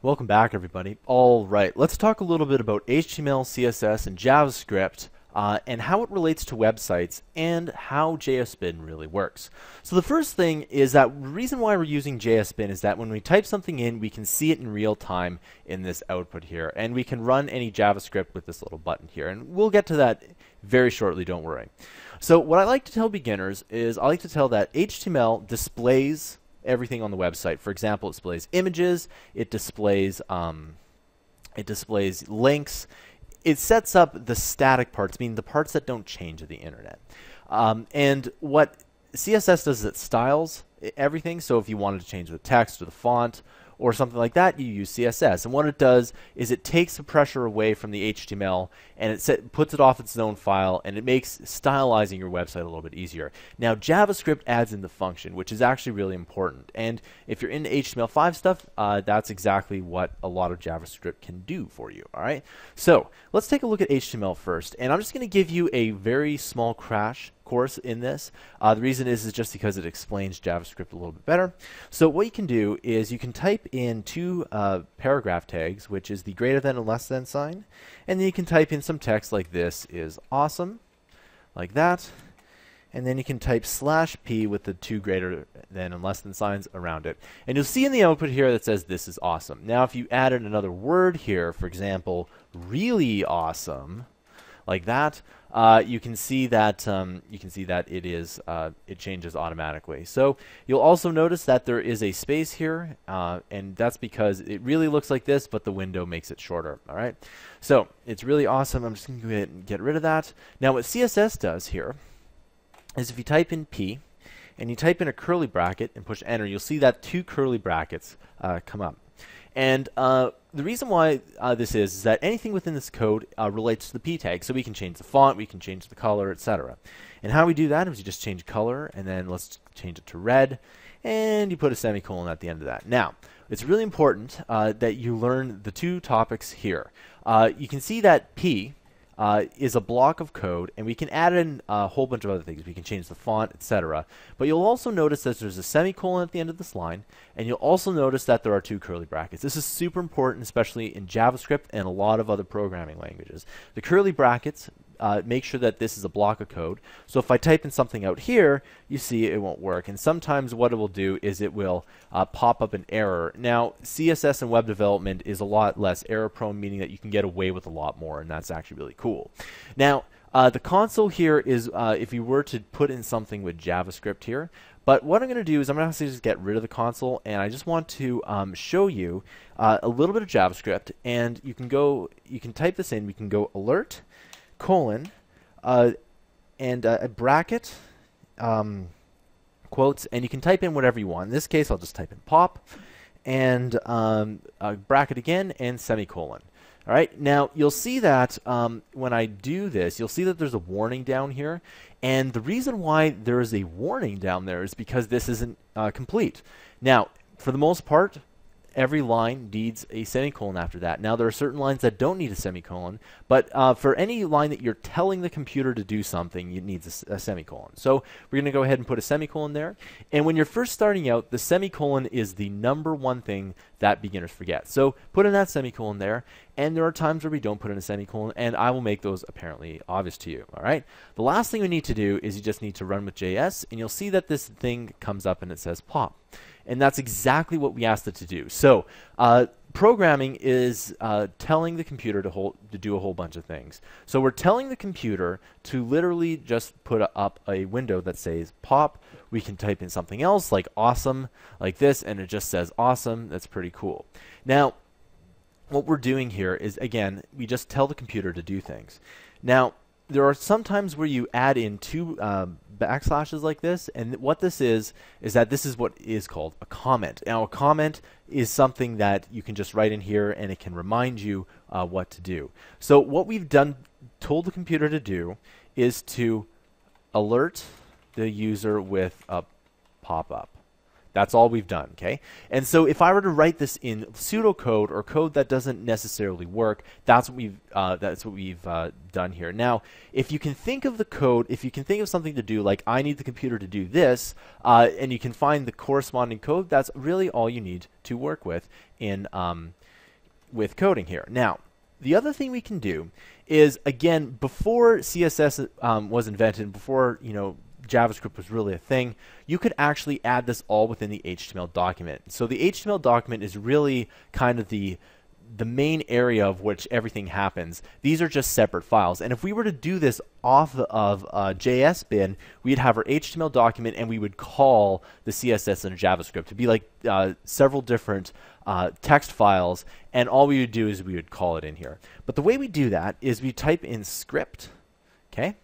Welcome back, everybody. All right, let's talk a little bit about HTML, CSS, and JavaScript and how it relates to websites and how JSBin really works. So the first thing is that the reason why we're using JSBin is that when we type something in, we can see it in real time in this output here, and we can run any JavaScript with this little button here, and we'll get to that very shortly, don't worry. So what I like to tell beginners is I like to tell that HTML displays everything on the website. For example, it displays images, it displays links, it sets up the static parts, meaning the parts that don't change of the internet. And what CSS does is it styles everything, so if you wanted to change the text or the font or something like that, you use CSS. And what it does is it takes the pressure away from the HTML and it puts it off its own file, and it makes stylizing your website a little bit easier. Now, JavaScript adds in the function, which is actually really important. And if you're into HTML5 stuff, that's exactly what a lot of JavaScript can do for you, all right? So let's take a look at HTML first. And I'm just gonna give you a very small crash course in this. The reason is just because it explains JavaScript a little bit better. So what you can do is you can type in two paragraph tags, which is the greater than and less than sign, and then you can type in some text like "this is awesome," like that, and then you can type /p with the two greater than and less than signs around it. And you'll see in the output here that says "this is awesome." Now if you added another word here, for example, "really awesome," like that, you can see that it is it changes automatically. So you'll also notice that there is a space here, and that's because it really looks like this, but the window makes it shorter. All right, so it's really awesome. I'm just going to go ahead and get rid of that. Now what CSS does here is if you type in P and you type in a curly bracket and push enter, you'll see that two curly brackets come up. And the reason why this is that anything within this code relates to the P tag. So we can change the font, we can change the color, etc. And how we do that is you just change color, and then let's change it to red, and you put a semicolon at the end of that. Now, it's really important that you learn the two topics here. You can see that P is a block of code, and we can add in a whole bunch of other things. We can change the font, etc. But you'll also notice that there's a semicolon at the end of this line, and you'll also notice that there are two curly brackets. This is super important, especially in JavaScript and a lot of other programming languages. The curly brackets make sure that this is a block of code. So if I type in something out here, you see it won't work. And sometimes what it will do is it will pop up an error. Now, CSS and web development is a lot less error prone, meaning that you can get away with a lot more, and that's actually really cool. Now, the console here is if you were to put in something with JavaScript here. But what I'm going to do is I'm going to just get rid of the console, and I just want to show you a little bit of JavaScript. And you can go, you can type this in. We can go alert colon and a bracket quotes, and you can type in whatever you want. In this case, I'll just type in pop and a bracket again and semicolon. All right, now you'll see that when I do this, you'll see that there's a warning down here, and the reason why there is a warning down there is because this isn't complete. Now, for the most part, every line needs a semicolon after that. Now, there are certain lines that don't need a semicolon, but for any line that you're telling the computer to do something, it needs a semicolon. So we're going to go ahead and put a semicolon there. And when you're first starting out, the semicolon is the #1 thing that beginners forget. So put in that semicolon there, and there are times where we don't put in a semicolon, and I will make those apparently obvious to you, all right? The last thing we need to do is you just need to run with JS, and you'll see that this thing comes up and it says pop. And that's exactly what we asked it to do. So programming is telling the computer to do a whole bunch of things. So we're telling the computer to literally just put up a window that says pop. We can type in something else like awesome, like this, and it just says awesome. That's pretty cool. Now, what we're doing here is, again, we just tell the computer to do things. Now, there are some times where you add in two backslashes like this, and what this is that this is what is called a comment. Now, a comment is something that you can just write in here, and it can remind you what to do. So what we've done, told the computer to do, is to alert the user with a pop-up. That's all we've done, okay? And so if I were to write this in pseudocode or code that doesn't necessarily work, that's what we've done here. Now, if you can think of the code, if you can think of something to do, like I need the computer to do this, and you can find the corresponding code, that's really all you need to work with in with coding here. Now, the other thing we can do is, again, before CSS was invented, before, you know, JavaScript was really a thing, you could actually add this all within the HTML document. So the HTML document is really kind of the main area of which everything happens. These are just separate files. And if we were to do this off of JS bin, we'd have our HTML document and we would call the CSS and JavaScript to be like several different text files. And all we would do is we would call it in here. But the way we do that is we type in script, okay?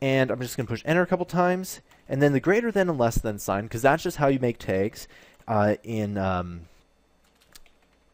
And I'm just going to push enter a couple times, and then the greater than and less than sign, because that's just how you make tags in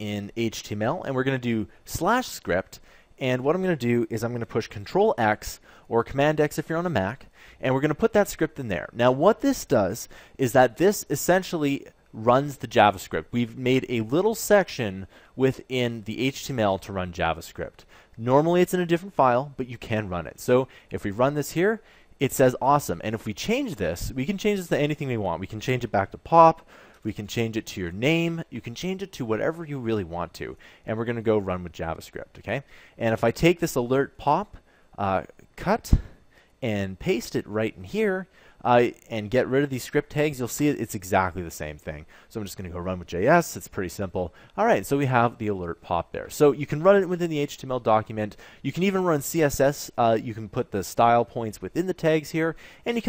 HTML. And we're going to do slash script, and what I'm going to do is I'm going to push Control X or Command X if you're on a Mac, and we're going to put that script in there. Now what this does is that this essentially runs the JavaScript. We've made a little section within the HTML to run JavaScript. Normally it's in a different file, but you can run it. So if we run this here, it says awesome. And if we change this, we can change this to anything we want. We can change it back to pop. We can change it to your name. You can change it to whatever you really want to. And we're going to go run with JavaScript, okay? And if I take this alert pop, cut, and paste it right in here, and get rid of these script tags, you'll see it's exactly the same thing. So I'm just going to go run with JS. It's pretty simple. All right, so we have the alert pop there. So you can run it within the HTML document. You can even run CSS. You can put the style points within the tags here, and you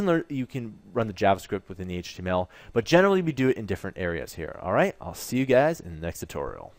can run the JavaScript within the HTML. But generally, we do it in different areas here. All right, I'll see you guys in the next tutorial.